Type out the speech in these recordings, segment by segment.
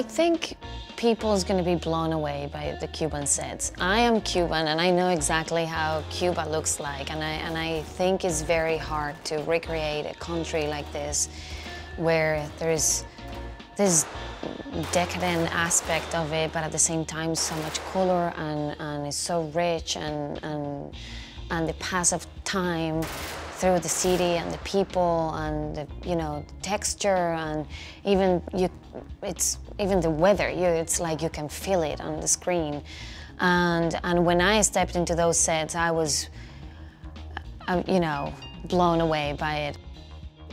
I think people is going to be blown away by the Cuban sets. I am Cuban and I know exactly how Cuba looks like, and I think it's very hard to recreate a country like this where there is this decadent aspect of it, but at the same time so much color and it's so rich and the pass of time through the city and the people and the, you know, texture, and even it's even the weather. It's like you can feel it on the screen. And when I stepped into those sets, I was, you know, blown away by it.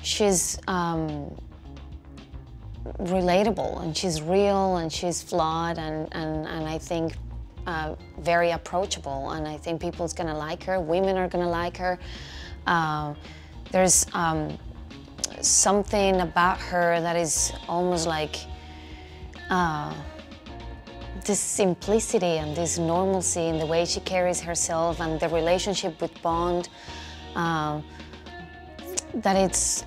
She's relatable, and she's real, and she's flawed, and I think very approachable. And I think people's gonna like her. Women are gonna like her. There's something about her that is almost like this simplicity and this normalcy in the way she carries herself and the relationship with Bond. That it's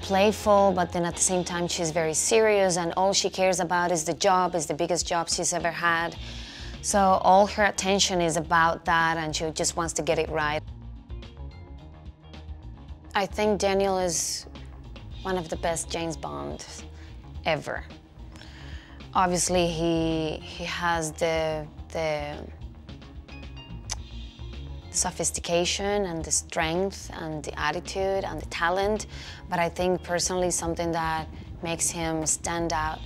playful, but then at the same time she's very serious, and all she cares about is the job. It's the biggest job she's ever had. So all her attention is about that, and she just wants to get it right. I think Daniel is one of the best James Bond ever. Obviously, he has the sophistication and the strength and the attitude and the talent, but I think personally something that makes him stand out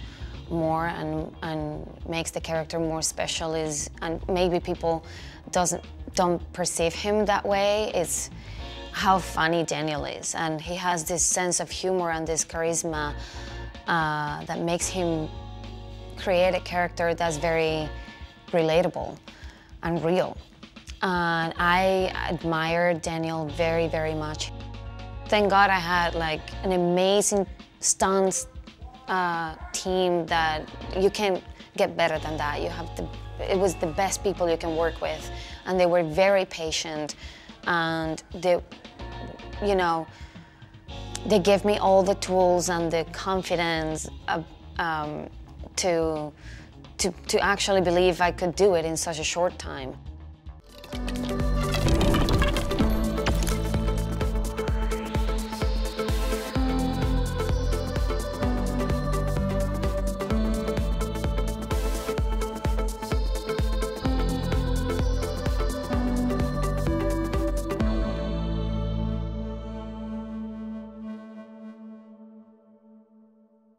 more and makes the character more special is, and maybe people don't perceive him that way, is how funny Daniel is, and he has this sense of humor and this charisma that makes him create a character that's very relatable and real. And I admire Daniel very, very much. Thank God I had like an amazing stunts team that you can't get better than that. You have to, it was the best people you can work with, and they were very patient. And they, you know, they gave me all the tools and the confidence to actually believe I could do it in such a short time.